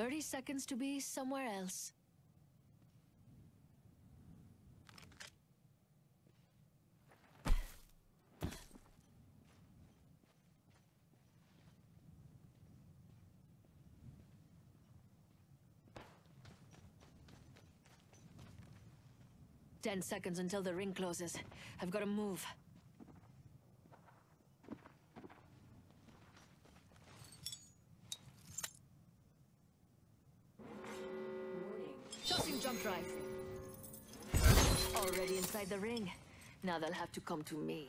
30 seconds to be somewhere else. Ten seconds until the ring closes. I've got to move. Tossing jump drive. Already inside the ring. Now they'll have to come to me.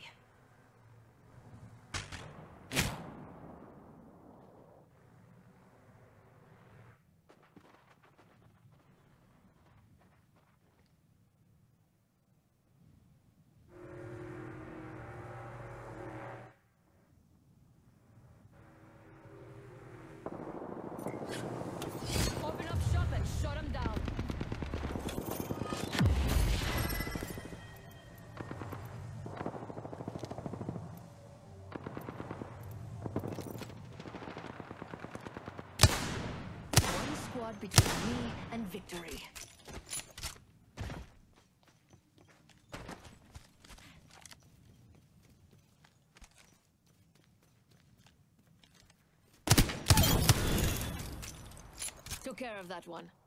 Between me and victory. Took care of that one.